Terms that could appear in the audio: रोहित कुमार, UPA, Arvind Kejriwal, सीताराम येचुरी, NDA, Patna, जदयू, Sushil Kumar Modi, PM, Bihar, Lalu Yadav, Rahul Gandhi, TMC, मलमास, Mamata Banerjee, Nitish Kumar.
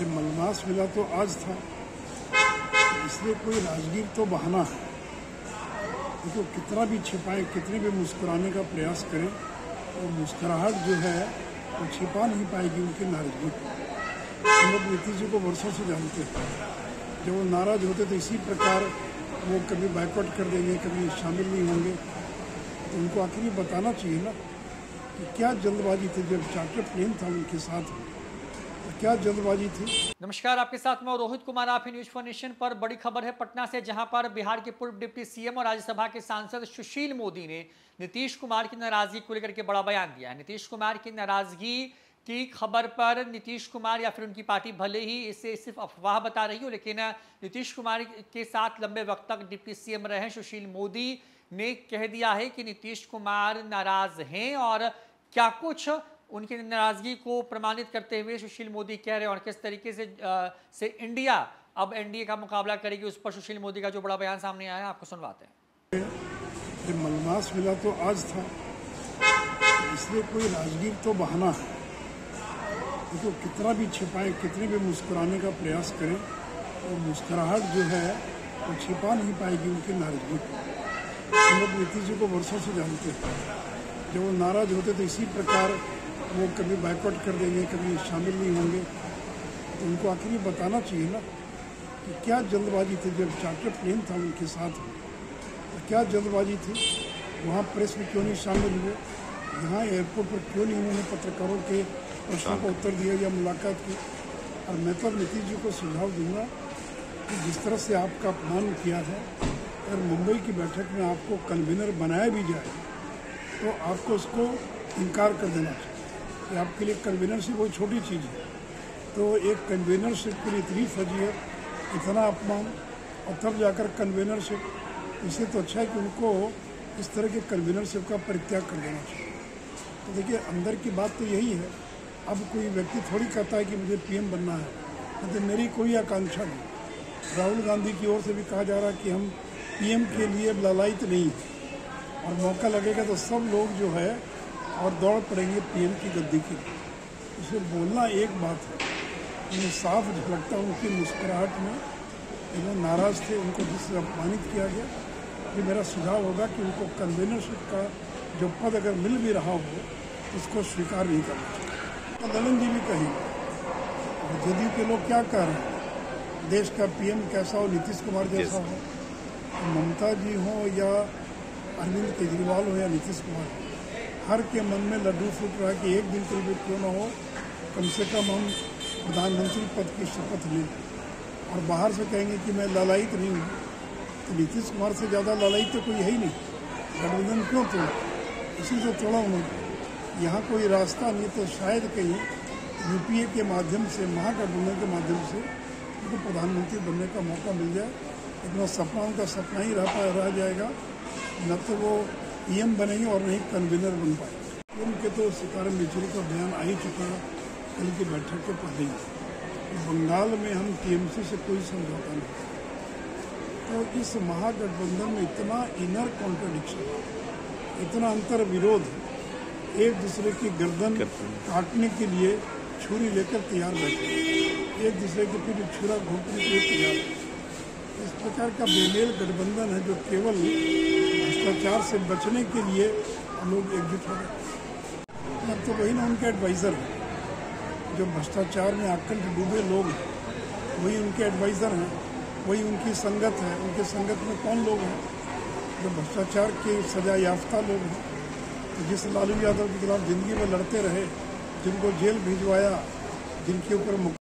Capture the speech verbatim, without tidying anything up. ये मलमास मिला तो आज था, इसलिए कोई राजगीर तो बहाना है। तो कितना भी छिपाएं, कितने भी मुस्कुराने का प्रयास करें, और मुस्कुराहट जो है वो तो छिपा नहीं पाएगी उनकी नाराजगी को। हम लोग नीतीश जी को वर्षों से जानते हैं, जब वो नाराज होते तो इसी प्रकार वो कभी बाइकआउट कर देंगे, कभी शामिल नहीं होंगे। तो उनको आखिर ये बताना चाहिए ना कि क्या जल्दबाजी थी। जब चार्टर प्लेन था उनके साथ, क्या जल्दबाजी थी। नमस्कार, आपके साथ मैं रोहित कुमार, आप ही न्यूज़ फोर नेशन पर। बड़ी खबर है पटना से, जहां पर बिहार के पूर्व डिप्टी सीएम और राज्यसभा के सांसद सुशील मोदी ने नीतीश कुमार की नाराजगी को लेकर के बड़ा बयान दिया है। नीतीश कुमार की नाराजगी की खबर पर नीतीश कुमार या फिर उनकी पार्टी भले ही इसे सिर्फ अफवाह बता रही हो, लेकिन नीतीश कुमार के साथ लंबे वक्त तक डिप्टी सीएम रहे सुशील मोदी ने कह दिया है कि नीतीश कुमार नाराज हैं, और क्या कुछ उनकी नाराजगी को प्रमाणित करते हुए सुशील मोदी कह रहे हैं, और किस तरीके से आ, से इंडिया अब एनडीए का मुकाबला करेगी, उस पर सुशील मोदी का जो बड़ा बयान सामने आया है, आपको सुनवाते हैं। ये मलमास मिला तो आज था, इसलिए कोई राजगीर तो बहाना है। तो कितना भी छिपाएं, कितने भी मुस्कुराने का प्रयास करें, और मुस्कुराहट जो है वो तो छिपा नहीं पाएगी उनकी नाराजगी को। हम लोग नीतीश जी को वर्षों से जानते हैं, जब वो नाराज होते तो इसी प्रकार वो कभी बाइकआउट कर देंगे, कभी शामिल नहीं होंगे। तो उनको आखिर ये बताना चाहिए ना कि क्या जल्दबाजी थी। जब चार्टर प्लेन था उनके साथ, तो क्या जल्दबाजी थी। वहाँ प्रेस में क्यों नहीं शामिल हुए, यहाँ एयरपोर्ट पर क्यों नहीं उन्होंने पत्रकारों के प्रश्नों का उत्तर दिया या मुलाकात की। और मैं तो नीतीश जी को सुझाव दूंगा कि जिस तरह से आपका अपमान किया है, और मुंबई की बैठक में आपको कन्वीनर बनाया भी जाए तो आपको उसको इनकार कर देना चाहिए। कि आपके लिए कन्वीनरशिप कोई छोटी चीज़ है, तो एक कन्वीनरशिप के लिए इतनी फजीहत, इतना अपमान, और तब जाकर कन्वीनरशिप। इससे तो अच्छा है कि उनको इस तरह के कन्वीनरशिप का परित्याग कर देना चाहिए। तो देखिए, अंदर की बात तो यही है। अब कोई व्यक्ति थोड़ी कहता है कि मुझे पीएम बनना है, मतलब तो मेरी कोई आकांक्षा नहीं। राहुल गांधी की ओर से भी कहा जा रहा है कि हम पीएम के लिए ललायित नहीं हैं, और मौका लगेगा तो सब लोग जो है और दौड़ पड़ेंगे पीएम की गद्दी की। उसे बोलना एक बात है, उन्हें साफ लगता उनकी मुस्कुराहट में एकदम नाराज़ थे, उनको जिससे अपमानित किया गया। ये मेरा सुझाव होगा कि उनको कन्वीनरशिप का जो पद अगर मिल भी रहा हो, उसको स्वीकार नहीं करना चाहिए। नलिन जी भी कहेंगे, जदयू के लोग क्या कह रहे हैं, देश का पीएम कैसा हो, नीतीश कुमार जैसा हो, ममता जी हो या अरविंद केजरीवाल हो या नीतीश कुमार हो, हर के मन में लड्डू फूट रहा है कि एक दिन के लिए क्यों ना हो, कम से कम हम प्रधानमंत्री पद की शपथ लें। और बाहर से कहेंगे कि मैं ललायित नहीं हूँ, तो नीतीश कुमार से ज़्यादा ललायित तो कोई है ही नहीं। गठबंधन क्यों तोड़ा, इसी से तोड़ा उन्होंने। यहाँ कोई रास्ता नहीं, तो शायद कहीं यूपीए के माध्यम से, महागठबंधन के माध्यम से उनको प्रधानमंत्री बनने का मौका मिल जाए। इतना सपना उनका सपना ही रह पाया रह जाएगा, न तो वो पीएम बनेंगे और नहीं कन्वीनर बन पाए। पीएम के तो सीताराम येचुरी का बयान आ ही चुका कल की बैठक के पहले ही, बंगाल में हम टीएमसी से कोई समझौता नहीं। तो इस महागठबंधन में इतना इनर कॉन्ट्रडिक्शन, इतना अंतर विरोध, एक दूसरे की गर्दन काटने के लिए छुरी लेकर तैयार बैठे, एक दूसरे के पीछे छुरा घोंपने के लिए तैयार। इस प्रकार का बेमेल गठबंधन है जो केवल भ्रष्टाचार से बचने के लिए हम लोग एकजुट हो गए। अब तो वही ना उनके एडवाइज़र हैं, जो भ्रष्टाचार में आकंठ डूबे लोग हैं, वही उनके एडवाइज़र हैं, वही उनकी संगत है। उनके संगत में कौन लोग हैं, जो भ्रष्टाचार के सजा याफ्ता लोग हैं, तो जिस लालू यादव के खिलाफ ज़िंदगी में लड़ते रहे, जिनको जेल भिजवाया, जिनके ऊपर